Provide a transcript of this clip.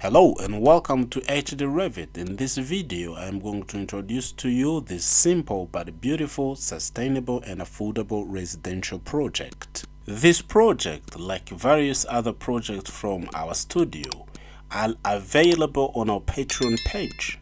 Hello and welcome to HD Revit. In this video I am going to introduce to you this simple but beautiful, sustainable and affordable residential project. This project, like various other projects from our studio, are available on our Patreon page.